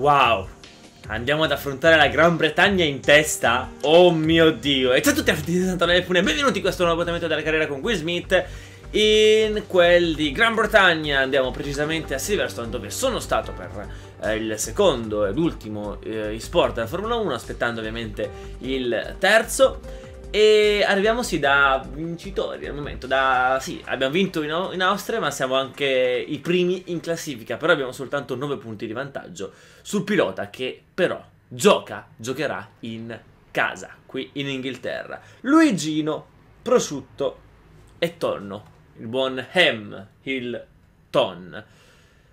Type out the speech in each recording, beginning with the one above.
Wow, andiamo ad affrontare la Gran Bretagna in testa. Oh mio Dio. E ciao a tutti, Sutil69FU, benvenuti in questo nuovo appuntamento della carriera con Will Smith. In quel di Gran Bretagna andiamo precisamente a Silverstone, dove sono stato per il secondo ed ultimo e-sport della Formula 1, aspettando ovviamente il terzo. E arriviamo sì da vincitori al momento, sì, abbiamo vinto in Austria, ma siamo anche i primi in classifica. Però abbiamo soltanto 9 punti di vantaggio sul pilota che però giocherà in casa, qui in Inghilterra. Luigino, prosciutto e tonno, il buon Hamilton.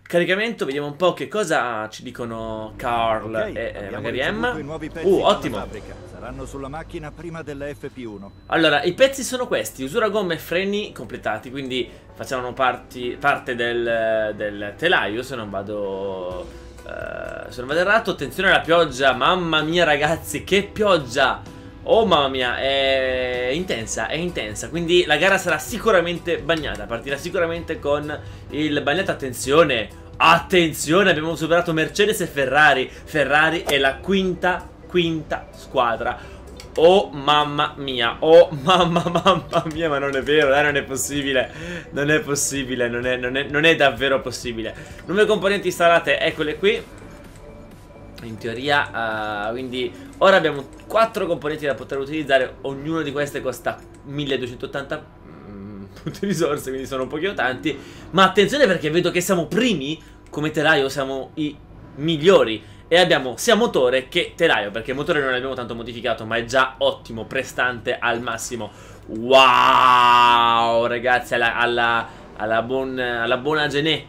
Caricamento, vediamo un po' che cosa ci dicono Carl e magari Emma. Ottimo. Saranno sulla macchina prima della FP1. Allora, i pezzi sono questi: usura gomme e freni completati, quindi facevano parte del telaio, se non vado errato. Attenzione alla pioggia, mamma mia ragazzi, che pioggia! Oh mamma mia, è intensa, quindi la gara sarà sicuramente bagnata, partirà sicuramente con il bagnato. Attenzione, attenzione, abbiamo superato Mercedes e Ferrari. Ferrari è la quinta squadra. Oh mamma mia, oh mamma mia, ma non è vero, non è possibile, non è possibile, non è davvero possibile. Nuove componenti installate, eccole qui. In teoria, quindi ora abbiamo 4 componenti da poter utilizzare. Ognuna di queste costa 1280 punti risorse, quindi sono un pochino tanti. Ma attenzione, perché vedo che siamo primi come telaio, siamo i migliori. E abbiamo sia motore che telaio, perché il motore non l'abbiamo tanto modificato, ma è già ottimo, prestante al massimo. Wow, ragazzi, alla buona Genè,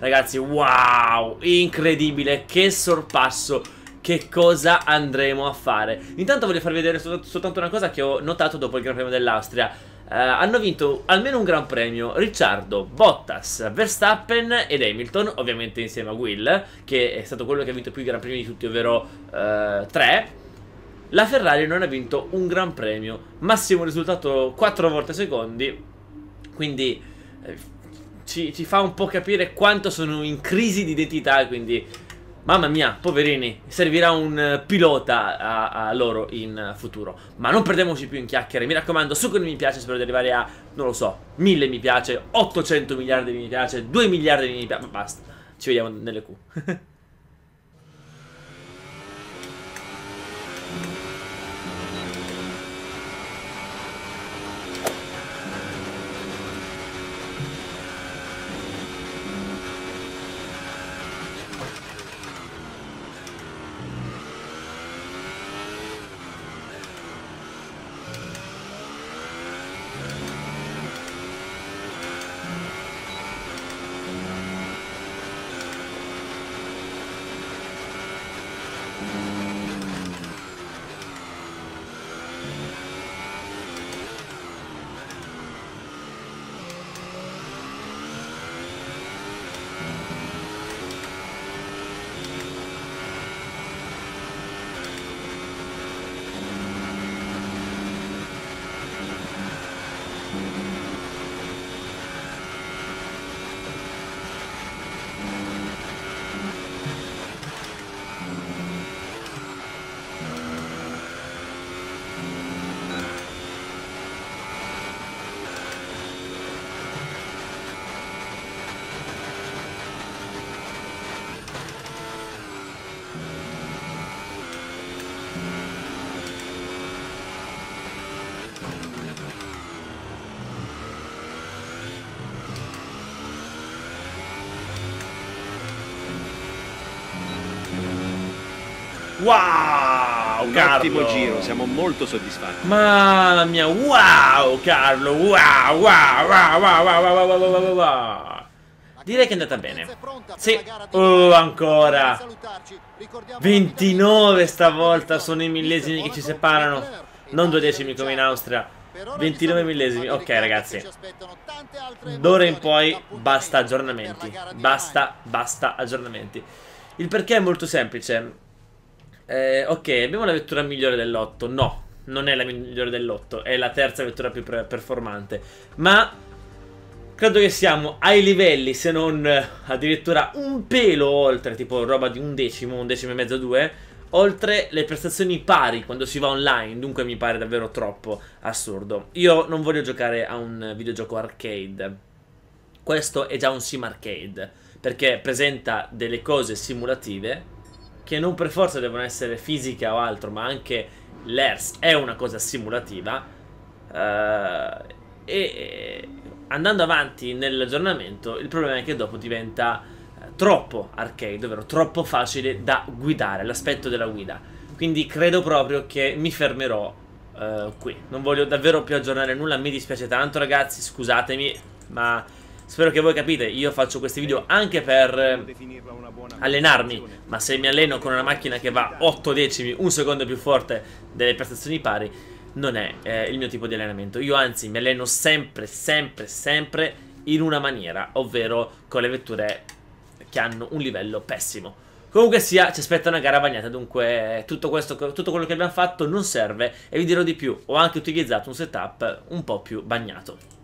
ragazzi, wow, incredibile, che sorpasso, che cosa andremo a fare. Intanto voglio farvi vedere soltanto una cosa che ho notato dopo il Gran Premio dell'Austria. Hanno vinto almeno un Gran Premio Ricciardo, Bottas, Verstappen ed Hamilton, ovviamente insieme a Will, che è stato quello che ha vinto più Gran Premi di tutti, ovvero 3. La Ferrari non ha vinto un Gran Premio, massimo risultato 4 volte secondi, quindi ci fa un po' capire quanto sono in crisi di identità. Quindi, mamma mia, poverini, servirà un pilota a loro in futuro. Ma non perdiamoci più in chiacchiere, mi raccomando, su con mi piace, spero di arrivare a, non lo so, 1000 mi piace, 800 miliardi di mi piace, 2 miliardi di mi piace, ma basta, ci vediamo nelle Q. Wow, Carlo, ottimo giro, siamo molto soddisfatti. Mamma mia, wow Carlo, wow. Direi che è andata bene. Sì, oh ancora 29 stavolta, sono i millesimi che ci separano, non 2 decimi come in Austria, 29 millesimi, ok ragazzi. D'ora in poi basta aggiornamenti, basta aggiornamenti. Il perché è molto semplice. Ok, abbiamo la vettura migliore dell'8. No, non è la migliore dell'8, è la terza vettura più performante. Ma Credo che siamo ai livelli, se non addirittura un pelo oltre, tipo roba di un decimo e mezzo, due, oltre le prestazioni pari quando si va online, dunque mi pare davvero troppo assurdo. Io non voglio giocare a un videogioco arcade. Questo è già un sim arcade, perché presenta delle cose simulative che non per forza devono essere fisica o altro, ma anche l'ERS è una cosa simulativa. E andando avanti nell'aggiornamento, il problema è che dopo diventa troppo arcade, ovvero troppo facile da guidare, l'aspetto della guida. Quindi credo proprio che mi fermerò qui. Non voglio davvero più aggiornare nulla, mi dispiace tanto ragazzi, scusatemi, ma spero che voi capite. Io faccio questi video anche per allenarmi, ma se mi alleno con una macchina che va 8 decimi, un secondo più forte delle prestazioni pari, non è il mio tipo di allenamento. Io anzi mi alleno sempre, sempre, sempre in una maniera, ovvero con le vetture che hanno un livello pessimo. Comunque sia, ci aspetta una gara bagnata, dunque tutto quello che abbiamo fatto non serve, e vi dirò di più, ho anche utilizzato un setup un po' più bagnato.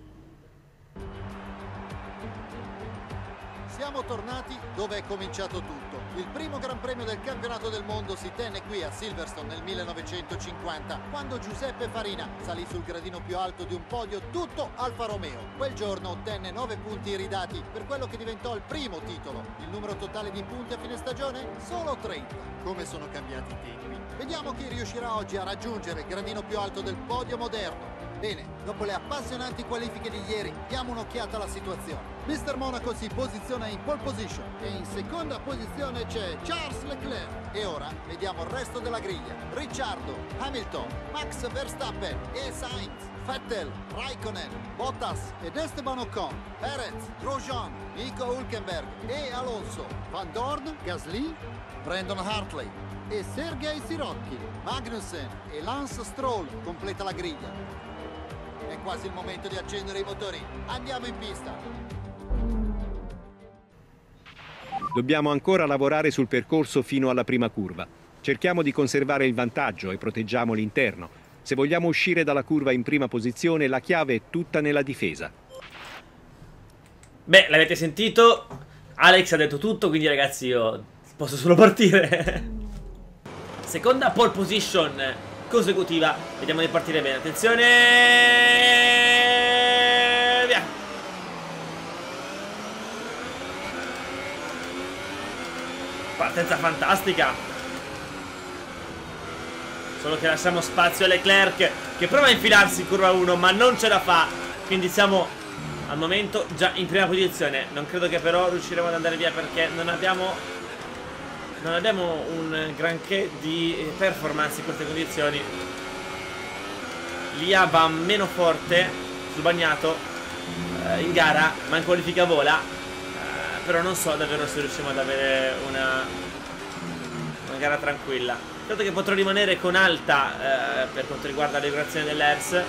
Siamo tornati dove è cominciato tutto. Il primo Gran Premio del campionato del mondo si tenne qui a Silverstone nel 1950, quando Giuseppe Farina salì sul gradino più alto di un podio tutto Alfa Romeo. Quel giorno ottenne 9 punti iridati per quello che diventò il primo titolo. Il numero totale di punti a fine stagione? Solo 30. Come sono cambiati i tempi. Vediamo chi riuscirà oggi a raggiungere il gradino più alto del podio moderno. Bene, dopo le appassionanti qualifiche di ieri, diamo un'occhiata alla situazione. Mr. Monaco si posiziona in pole position e in seconda posizione c'è Charles Leclerc. E ora vediamo il resto della griglia. Ricciardo, Hamilton, Max Verstappen e Sainz, Vettel, Raikkonen, Bottas ed Esteban Ocon, Perez, Trojan, Nico Hülkenberg e Alonso, Van Dorn, Gasly, Brandon Hartley e Sergei Sirocchi, Magnussen e Lance Stroll completa la griglia. È quasi il momento di accendere i motori. Andiamo in pista. Dobbiamo ancora lavorare sul percorso fino alla prima curva. Cerchiamo di conservare il vantaggio e proteggiamo l'interno. Se vogliamo uscire dalla curva in prima posizione, la chiave è tutta nella difesa. Beh, l'avete sentito? Alex ha detto tutto, quindi ragazzi io posso solo partire. Seconda pole position consecutiva, vediamo di partire bene, attenzione, via. Partenza fantastica, solo che lasciamo spazio a Leclerc che prova a infilarsi in curva 1 ma non ce la fa, quindi siamo al momento già in prima posizione. Non credo che però riusciremo ad andare via perché non abbiamo un granché di performance in queste condizioni. L'IA va meno forte sul bagnato in gara, ma in qualifica vola. Però non so davvero se riusciamo ad avere una gara tranquilla. Credo che potrò rimanere con alta per quanto riguarda la regolazione dell'ERS. E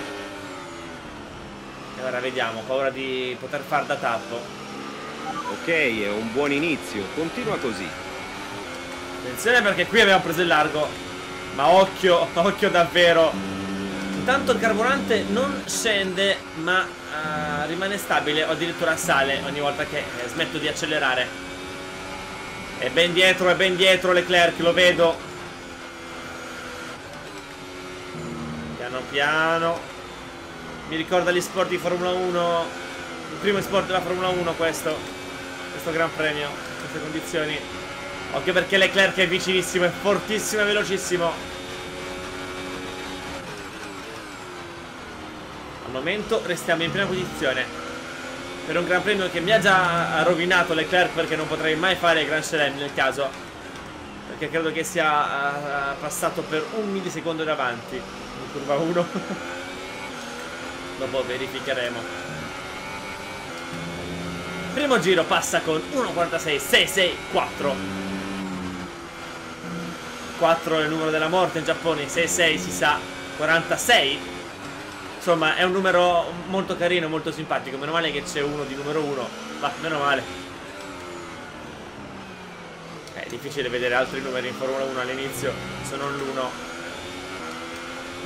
ora vediamo, ho paura di poter far da tappo. Ok, è un buon inizio, continua così. Attenzione perché qui abbiamo preso il largo, ma occhio, occhio davvero. Intanto il carburante non scende, ma rimane stabile o addirittura sale ogni volta che smetto di accelerare. È ben dietro Leclerc, lo vedo. Piano piano. Mi ricorda gli sport di Formula 1, il primo sport della Formula 1 questo Gran Premio, queste condizioni. Occhio perché Leclerc è vicinissimo, è fortissimo e velocissimo. Al momento restiamo in prima posizione per un Gran Premio che mi ha già rovinato Leclerc, perché non potrei mai fare Grand Chelem nel caso, perché credo che sia passato per un millisecondo davanti in curva 1. Dopo verificheremo. Primo giro passa con 1.46.664. 4 è il numero della morte in Giappone, 66 si sa, 46. Insomma è un numero molto carino, molto simpatico. Meno male che c'è uno di numero 1. Ma meno male. È difficile vedere altri numeri in Formula 1 all'inizio, se non l'1.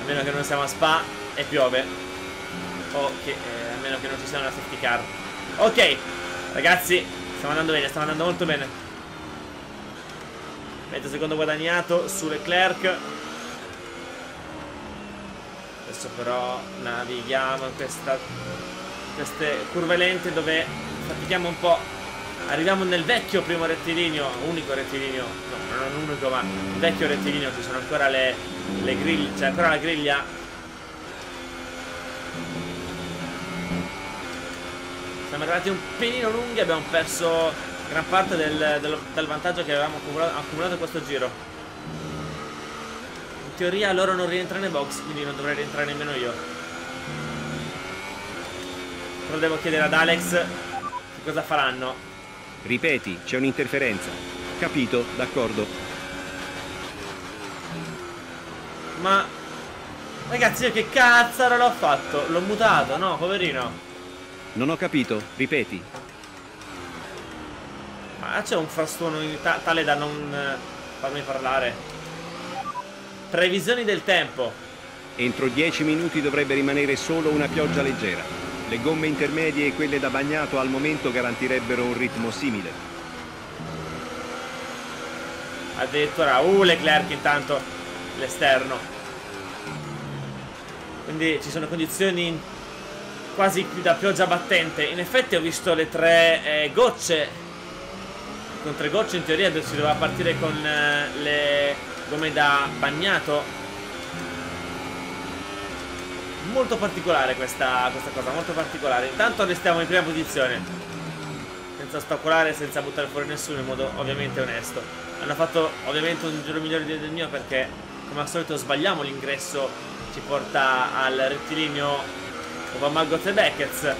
A meno che non siamo a Spa e piove, o che a meno che non ci sia una safety car. Ok, ragazzi, stiamo andando bene, stiamo andando molto bene. Mezzo secondo guadagnato su Leclerc. Adesso però navighiamo in queste curve lente dove fatichiamo un po'. Arriviamo nel vecchio primo rettilineo, unico rettilineo, no, non unico ma vecchio rettilineo, ci sono ancora le griglie, c'è ancora la griglia. Siamo arrivati un pelino lunghi, abbiamo perso gran parte del vantaggio che avevamo accumulato in questo giro. In teoria loro non rientrano nei box, quindi non dovrei rientrare nemmeno io. Però devo chiedere ad Alex che cosa faranno. Ripeti, c'è un'interferenza. Capito, d'accordo. Ma ragazzi, io che cazzaro l'ho fatto? L'ho mutato, no, poverino. Non ho capito, ripeti. Ma c'è un frastuono tale da non farmi parlare. Previsioni del tempo. Entro 10 minuti dovrebbe rimanere solo una pioggia leggera. Le gomme intermedie e quelle da bagnato al momento garantirebbero un ritmo simile. Addirittura, Leclerc intanto l'esterno. Quindi ci sono condizioni quasi qui da pioggia battente. In effetti ho visto le tre gocce. Con tre gocce in teoria si doveva partire con le gomme da bagnato. Molto particolare questa cosa, molto particolare. Intanto restiamo in prima posizione, senza spacolare, senza buttare fuori nessuno, in modo ovviamente onesto. Hanno fatto ovviamente un giro migliore del mio, perché come al solito sbagliamo l'ingresso, ci porta al rettilineo con Maggot e Beckett.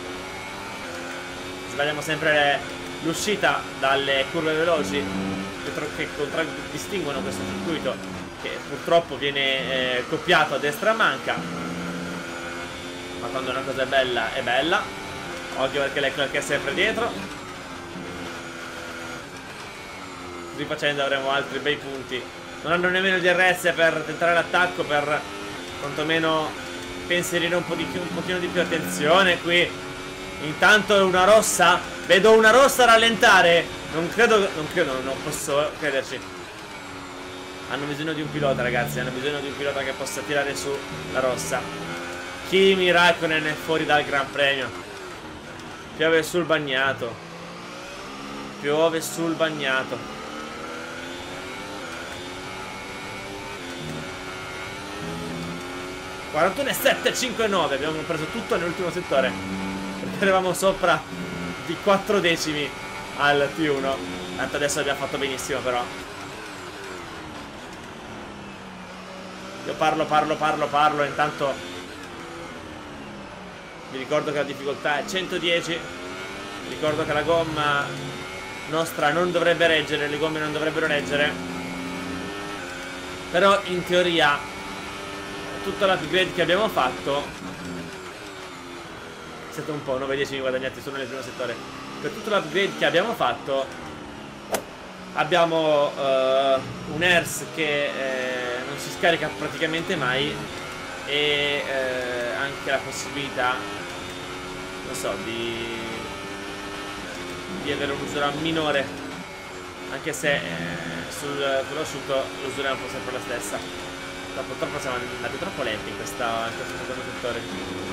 Sbagliamo sempre l'uscita dalle curve veloci che contraddistinguono questo circuito, che purtroppo viene copiato a destra manca. Ma quando una cosa è bella, occhio perché Leclerc è sempre dietro. Così facendo avremo altri bei punti. Non hanno nemmeno DRS per tentare l'attacco, per quantomeno pensierino un pochino di più. Attenzione qui. Intanto una rossa. Vedo una rossa rallentare. Non posso crederci. Hanno bisogno di un pilota, ragazzi. Hanno bisogno di un pilota che possa tirare su la rossa. Kimi Raikkonen è fuori dal Gran Premio. Piove sul bagnato. Piove sul bagnato. (41,759) abbiamo preso tutto nell'ultimo settore, perché eravamo sopra di 4 decimi al T1. Tanto adesso abbiamo fatto benissimo, però. Io parlo, intanto vi ricordo che la difficoltà è 110. Vi ricordo che la gomma nostra non dovrebbe reggere, le gomme non dovrebbero reggere. Però in teoria tutto l'upgrade che abbiamo fatto è stato un po' 9 decimi guadagnati solo nel primo settore. Per tutto l'upgrade che abbiamo fatto abbiamo un ERS che non si scarica praticamente mai, e anche la possibilità, non so, di avere un'usura minore, anche se sul conosciuto l'usura è un po' sempre la stessa. Purtroppo siamo andati troppo lenti in questo secondo settore.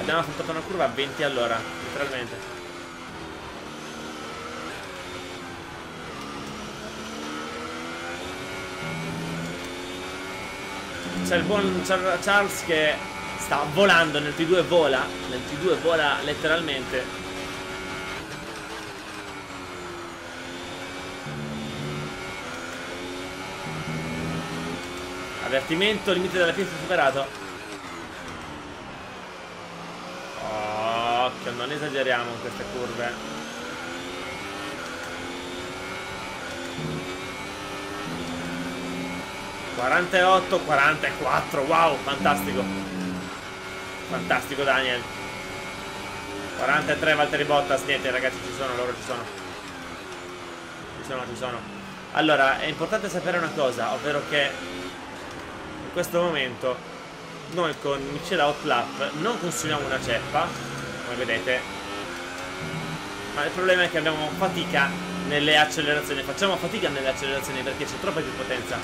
Abbiamo affrontato una curva a 20 all'ora, letteralmente. C'è il buon Charles che sta volando nel T2, vola nel T2, vola letteralmente. Avvertimento, limite della pista superato. Occhio, non esageriamo in queste curve. (48,44) wow, fantastico. Fantastico Daniel. 43 Valtteri Bottas, niente ragazzi, ci sono, loro ci sono. Ci sono. Allora, è importante sapere una cosa, ovvero che in questo momento noi con Michelin Outlap non consumiamo una ceppa, come vedete, ma il problema è che abbiamo fatica nelle accelerazioni. Facciamo fatica nelle accelerazioni perché c'è troppa più potenza.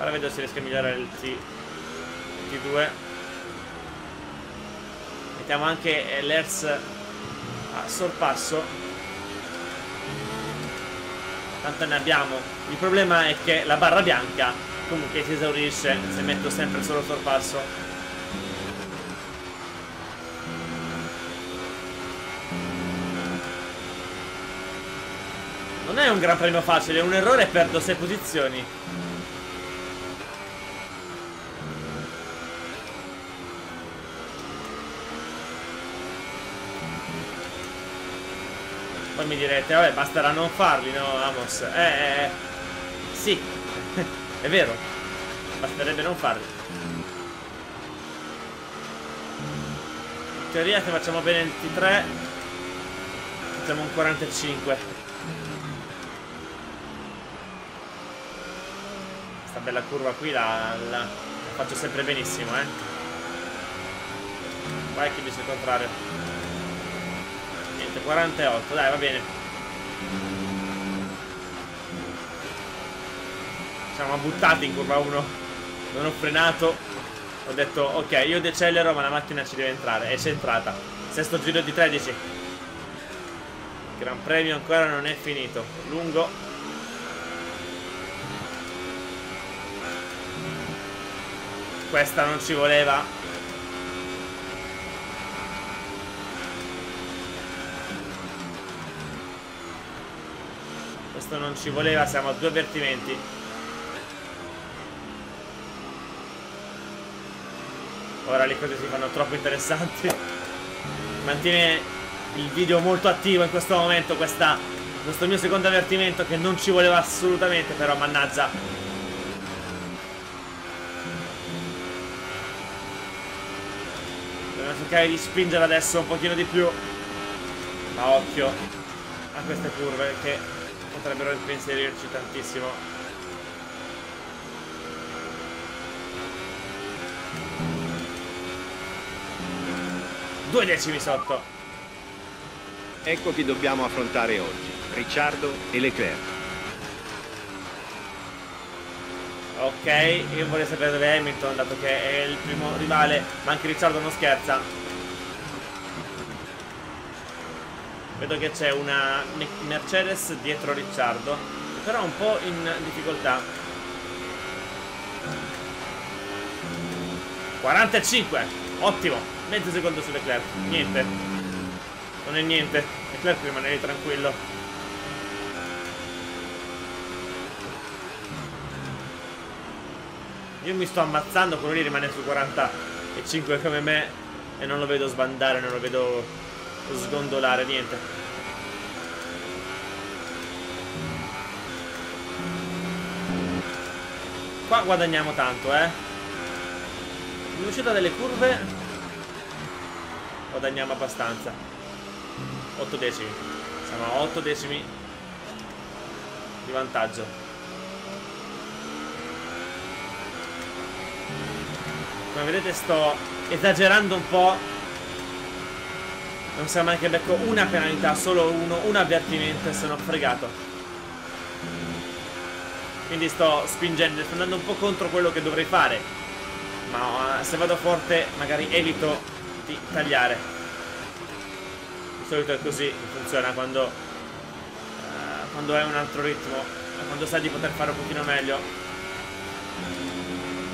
Ora vedo se riesco a migliorare il T2. Mettiamo anche l'Hertz a sorpasso. Tanto ne abbiamo. Il problema è che la barra bianca comunque si esaurisce se metto sempre solo sorpasso. Non è un gran premio facile, un errore e perdo 6 posizioni. Poi mi direte, vabbè, basterà non farli, no, Amos? Sì, è vero, basterebbe non farli. In teoria se facciamo bene il T3, facciamo un 45. La curva qui la faccio sempre benissimo, eh. Vai che dice il contrario. Niente, 48, dai, va bene. Siamo buttati in curva 1. Non ho frenato. Ho detto, ok, io decelero ma la macchina ci deve entrare. E c'è entrata. Sesto giro di 13. Il Gran Premio ancora non è finito. Lungo. Questa non ci voleva. Questo non ci voleva, siamo a 2 avvertimenti. Ora le cose si fanno troppo interessanti. Mantiene il video molto attivo in questo momento, questo mio secondo avvertimento che non ci voleva assolutamente, però mannaggia. Cercare di spingere adesso un pochino di più, ma occhio a queste curve che potrebbero impensierirci tantissimo. Due decimi sotto. Ecco chi dobbiamo affrontare oggi, Ricciardo e Leclerc. Ok, io vorrei sapere dove è Hamilton, dato che è il primo rivale, ma anche Ricciardo non scherza. Vedo che c'è una Mercedes dietro Ricciardo, però un po' in difficoltà. 45, ottimo, mezzo secondo su Leclerc, niente. Non è niente, Leclerc rimane lì tranquillo. Io mi sto ammazzando, quello lì rimane su 45 come me e non lo vedo sbandare, non lo vedo sgondolare, niente. Qua guadagniamo tanto, eh. In uscita delle curve guadagniamo abbastanza. 8 decimi. Siamo a 8 decimi di vantaggio. Come vedete sto esagerando un po'. Non siamo neanche becco una penalità, solo un avvertimento e sono fregato. Quindi sto spingendo, sto andando un po' contro quello che dovrei fare. Ma se vado forte magari evito di tagliare. Di solito è così che funziona quando è un altro ritmo, quando sai di poter fare un pochino meglio.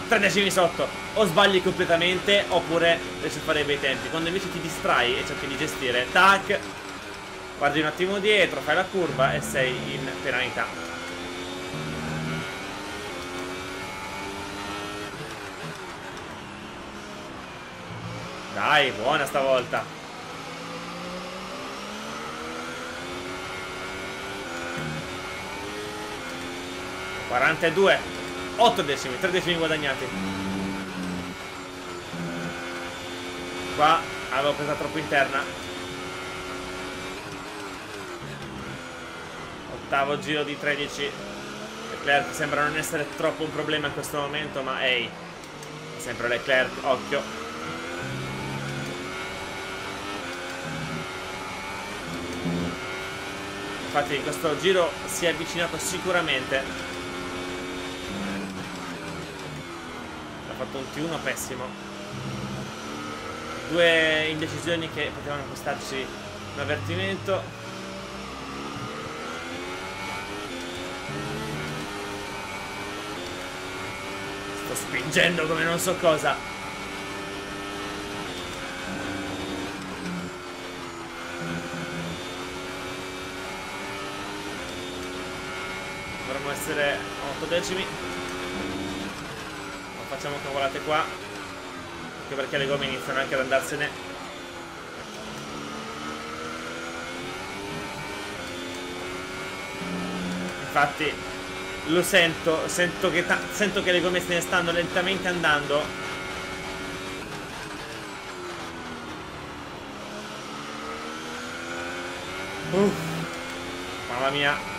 3 decimi sotto, o sbagli completamente oppure riesci a fare bei tempi. Quando invece ti distrai e cerchi di gestire, tac, guardi un attimo dietro, fai la curva e sei in penalità. Dai, buona stavolta. (42) 8 decimi, 3 decimi guadagnati. Qua avevo preso troppo interna. Ottavo giro di 13. Leclerc sembra non essere troppo un problema in questo momento, ma ehi, sempre Leclerc, occhio. infatti in questo giro si è avvicinato sicuramente. Ha fatto un T1 pessimo. Due indecisioni che potevano costarci un avvertimento. Sto spingendo come non so cosa. Dovremmo essere 8 decimi. Non facciamo cavolate qua, anche perché le gomme iniziano anche ad andarsene. Infatti lo sento, sento che le gomme se ne stanno lentamente andando. Mamma mia.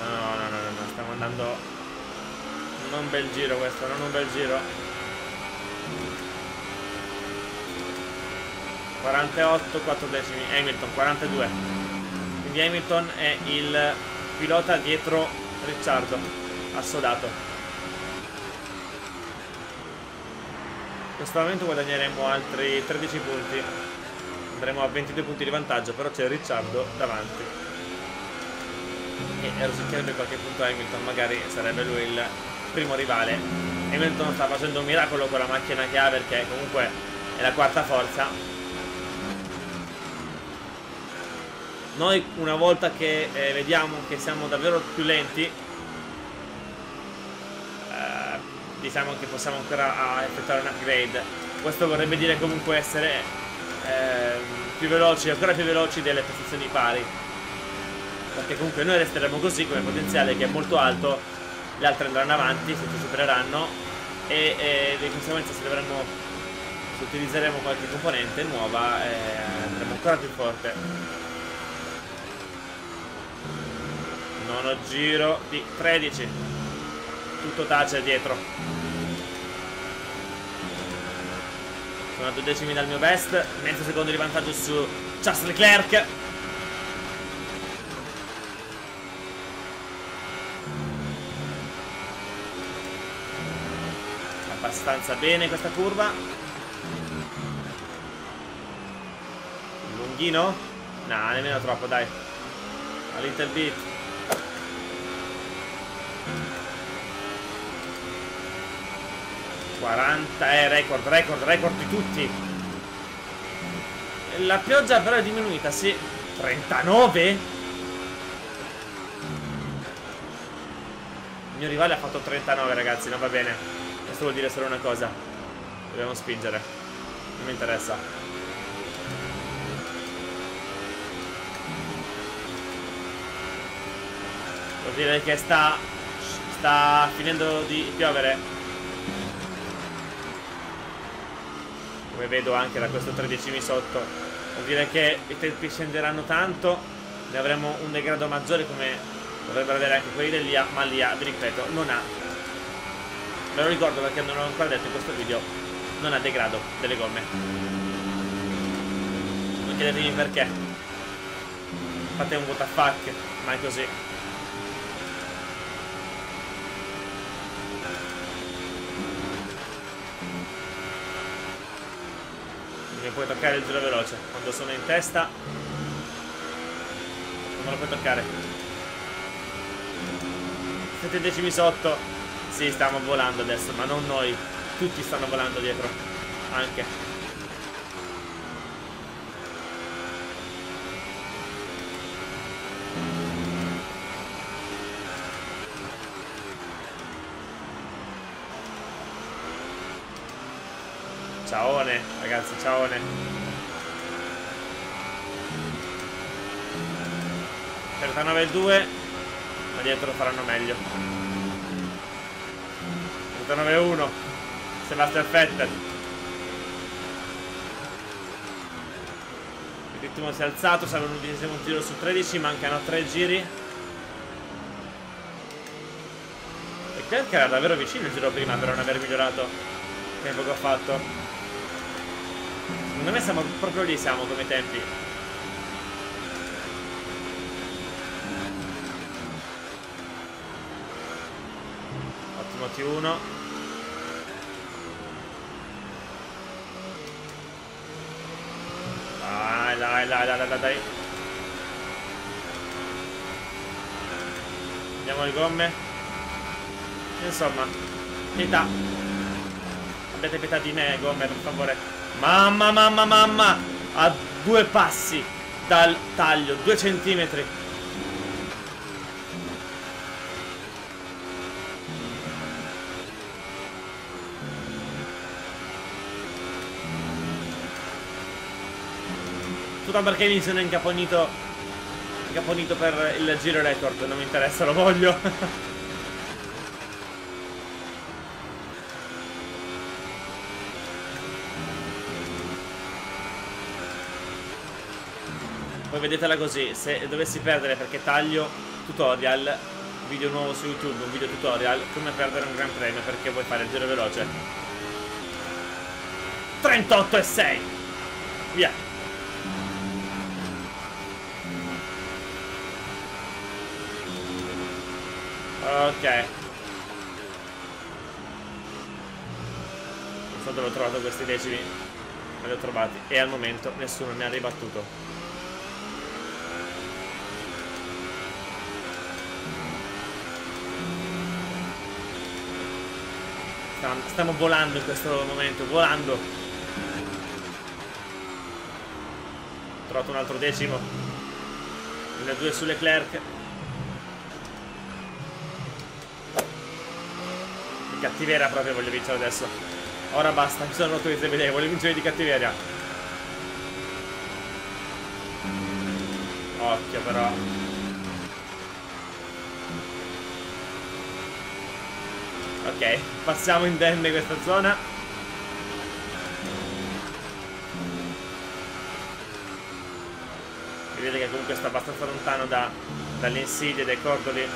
No, stiamo andando. Non un bel giro questo, non un bel giro. 48, 4 decimi, Hamilton 42. Quindi Hamilton è il pilota dietro Ricciardo, assodato. In questo momento guadagneremo altri 13 punti. Andremo a 22 punti di vantaggio, però c'è Ricciardo davanti. E rosicchierebbe qualche punto Hamilton, magari sarebbe lui il primo rivale. Hamilton sta facendo un miracolo con la macchina che ha, perché comunque è la quarta forza. Noi una volta che vediamo che siamo davvero più lenti, diciamo che possiamo ancora effettuare un upgrade. Questo vorrebbe dire comunque essere più veloci, ancora più veloci delle prestazioni pari, perché comunque noi resteremo così come potenziale che è molto alto, le altre andranno avanti, se ci supereranno, e di conseguenza se dovremmo, se utilizzeremo qualche componente nuova, andremo ancora più forte. Nono giro di 13. Tutto tace dietro. Sono a 2 decimi dal mio best. Mezzo secondo di vantaggio su Charles Leclerc. Abbastanza bene questa curva. Lunghino? No, nemmeno troppo, dai. A little bit. Record di tutti. La pioggia però è diminuita, sì. 39? Il mio rivale ha fatto 39, ragazzi, non va bene. Questo vuol dire solo una cosa: dobbiamo spingere. Non mi interessa. Vuol dire che sta finendo di piovere, come vedo anche da questo 13 sotto. Vuol dire che i tempi scenderanno tanto, ne avremo un degrado maggiore come dovrebbero avere anche quelli dell'IA, ma l'IA, vi ripeto, non ha, ve lo ricordo perché non l'ho ancora detto in questo video, non ha degrado delle gomme. Non chiedetemi perché, fate un WTF, ma è così. Mi puoi toccare il giro veloce quando sono in testa, non me lo puoi toccare. 7 decimi sotto. Sì, stiamo volando adesso, ma non noi, tutti stanno volando dietro anche. Ciaone, ragazzi, ciaone. Per 9,2, ma dietro faranno meglio. 9,1, Sebastian Vettel. Il ritmo si è alzato, siamo all'undicesimo giro su 13, mancano 3 giri. E credo che era davvero vicino il giro prima per non aver migliorato il tempo che ho fatto. Secondo me siamo proprio lì, siamo come tempi. Ottimo T1. Dai, dai, dai, dai, dai, dai. Andiamo le gomme. Insomma, pietà. Abbiate pietà di me, gomme, per favore. Mamma, mamma, mamma! A due passi dal taglio, 2 centimetri. Tutto perché mi sono incaponito per il giro record, non mi interessa, lo voglio. Vedetela così, se dovessi perdere perché taglio, tutorial, video nuovo su YouTube, un video tutorial, come perdere un gran premio perché vuoi fare il giro veloce. 38,6. Via. Ok. Non so dove ho trovato questi decimi, me li ho trovati e al momento nessuno ne ha ribattuto. Stiamo volando in questo momento, volando. Ho trovato un altro decimo. 1,2 su Leclerc. Di cattiveria proprio voglio vincere adesso. Ora basta, mi sono rotto di idee, voglio vincere di cattiveria. Occhio però. Ok, passiamo indenne questa zona. Vedete che comunque sta abbastanza lontano dalle insidie, dai cordoli.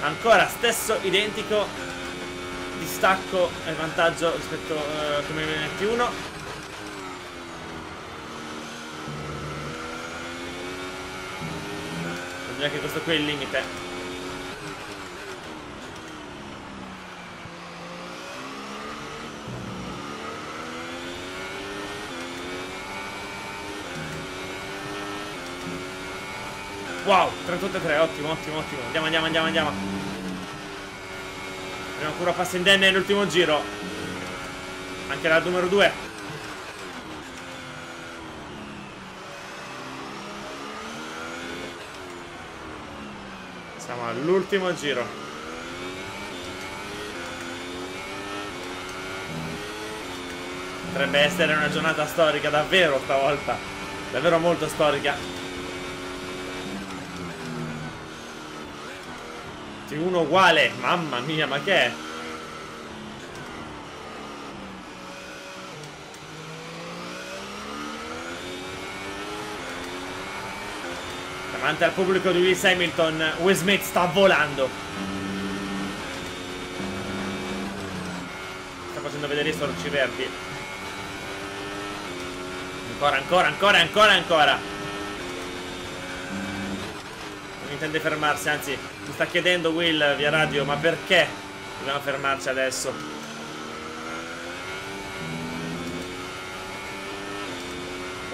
Ancora stesso identico distacco e vantaggio rispetto come T1. Bisogna che questo qui è il limite. Wow, 38,3, ottimo, ottimo, ottimo. Andiamo, andiamo, andiamo, andiamo. Abbiamo ancora passato indenne nell'ultimo giro. Anche la numero 2. Siamo all'ultimo giro. Potrebbe essere una giornata storica, davvero stavolta. Davvero molto storica. Uno uguale, mamma mia, ma che è? Davanti al pubblico di Lewis Hamilton, Will Smith sta volando. Sta facendo vedere i sorci verdi. Ancora, ancora, ancora, ancora, ancora. Non intende fermarsi, anzi mi sta chiedendo Will via radio, ma perché dobbiamo fermarci adesso?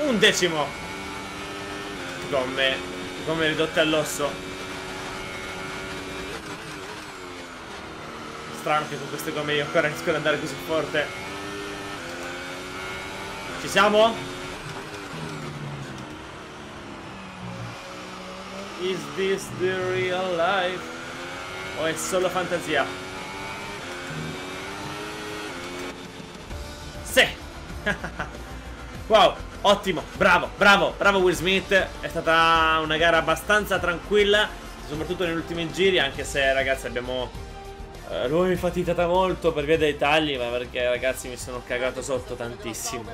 Un decimo. Gomme ridotte all'osso. Strano che con queste gomme io ancora riesco ad andare così forte. Ci siamo? Is this the real life? O è solo fantasia? Sì! Wow, ottimo, bravo, bravo, bravo Will Smith. È stata una gara abbastanza tranquilla, soprattutto negli ultimi giri, anche se ragazzi abbiamo faticata molto per via dei tagli, ma perché ragazzi mi sono cagato sotto tantissimo.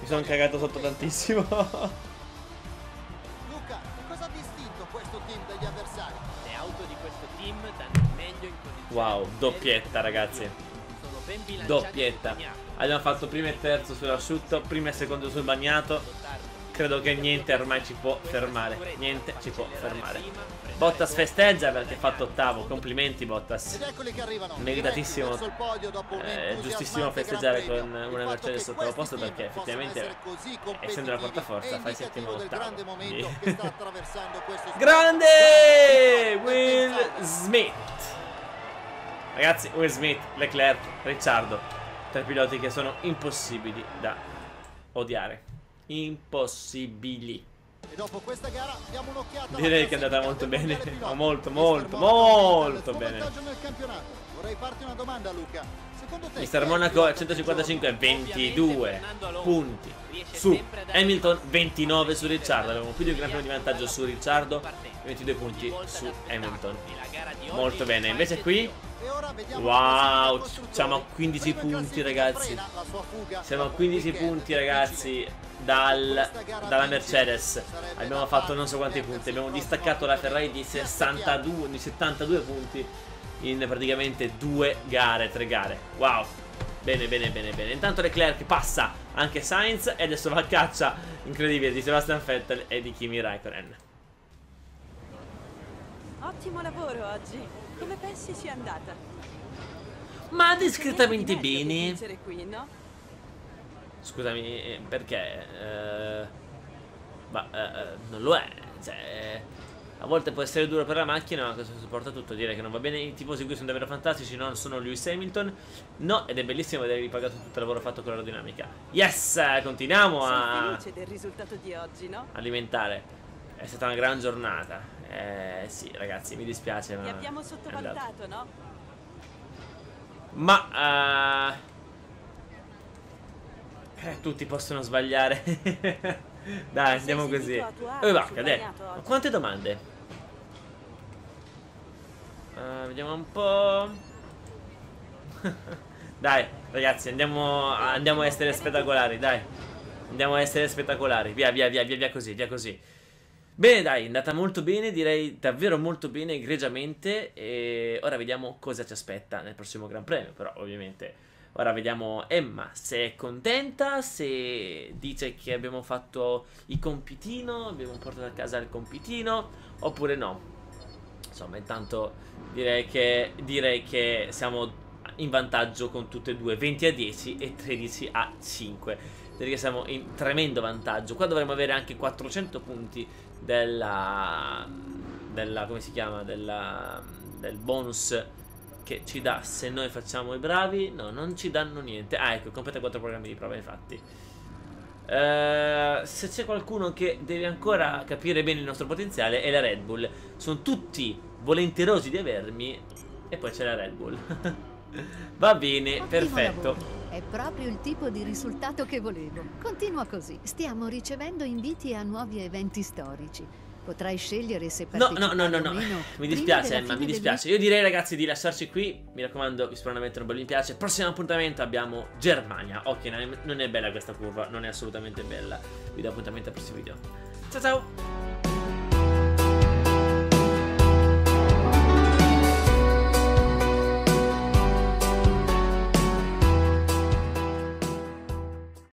Mi sono cagato sotto tantissimo. Wow, doppietta ragazzi. doppietta. Abbiamo fatto primo e terzo sull'asciutto, primo e secondo sul bagnato. Credo che niente ormai ci può fermare. Niente ci può fermare. Bottas festeggia perché ha fatto ottavo. Complimenti Bottas. Meritatissimo. Giustissimo festeggiare con una Mercedes sotto la posta, perché effettivamente, essendo la portaforza, fai settimo ottavo. Grande Will Smith. Ragazzi, Will Smith, Leclerc, Ricciardo. Tre piloti che sono impossibili da odiare. Impossibili. E dopo questa gara diamo un'occhiata. Direi che è andata molto bene. Ma molto bene. Vorrei farti una domanda, Luca. Secondo te Mister Monaco a 155 22 punti su Hamilton, 29 su Ricciardo. Avevamo più di un gran premio di vantaggio su Ricciardo, 22 punti su Hamilton. Molto bene. Invece qui, wow, siamo a 15 punti ragazzi. Siamo a 15 punti ragazzi dalla Mercedes. Abbiamo fatto non so quanti punti. Abbiamo distaccato la Ferrari di 72 punti in praticamente 3 gare. Wow, bene. Intanto Leclerc passa anche Sainz e adesso va a caccia incredibile di Sebastian Vettel e di Kimi Raikkonen. Ottimo lavoro oggi, come pensi sia andata? Ma discretamente bene. Scusami, perché non lo è, cioè a volte può essere duro per la macchina, ma questo supporta tutto. Direi che non va bene. I tifosi qui sono davvero fantastici, non sono Lewis Hamilton. No, ed è bellissimo vedere ripagato tutto il lavoro fatto con l'aerodinamica. Yes, continuiamo a... Sono felice del risultato di oggi, no? Alimentare. È stata una gran giornata. Sì, ragazzi, mi dispiace, ma... Li abbiamo sottovalutato, no? Ma... tutti possono sbagliare. Dai, andiamo così. Dove va? Ma quante domande? Vediamo un po'. Dai, ragazzi, andiamo a essere spettacolari, dai. Andiamo a essere spettacolari. Via così, Bene, dai, è andata molto bene, direi davvero molto bene, egregiamente. E ora vediamo cosa ci aspetta nel prossimo Gran Premio, però ovviamente... Ora vediamo Emma se è contenta, se dice che abbiamo fatto il compitino, abbiamo portato a casa il compitino, oppure no. Insomma, intanto direi che siamo in vantaggio con tutte e due, 20-10 e 13-5. Direi che siamo in tremendo vantaggio. Qua dovremmo avere anche 400 punti come si chiama, del bonus che ci dà se noi facciamo i bravi. No, non ci danno niente. Ah, ecco, completa 4 programmi di prova, infatti. Se c'è qualcuno che deve ancora capire bene il nostro potenziale è la Red Bull. Sono tutti volenterosi di avermi, e poi c'è la Red Bull. Va bene, ottimo, perfetto lavoro. È proprio il tipo di risultato che volevo. Continua così. Stiamo ricevendo inviti a nuovi eventi storici. Potrai scegliere se partecipare o meno. Mi dispiace, Emma, mi dispiace. Io direi, ragazzi, di lasciarci qui. Mi raccomando, vi spero di mettere un bel mi piace. Prossimo appuntamento abbiamo Germania. Ok, non è bella questa curva, non è assolutamente bella. Vi do appuntamento al prossimo video. Ciao ciao!